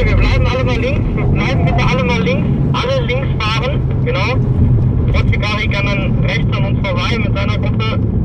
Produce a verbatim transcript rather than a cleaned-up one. Okay, wir bleiben alle mal links, wir bleiben bitte alle mal links, alle links fahren, genau. Trotz Hikari kann dann rechts an uns vorbei mit seiner Gruppe.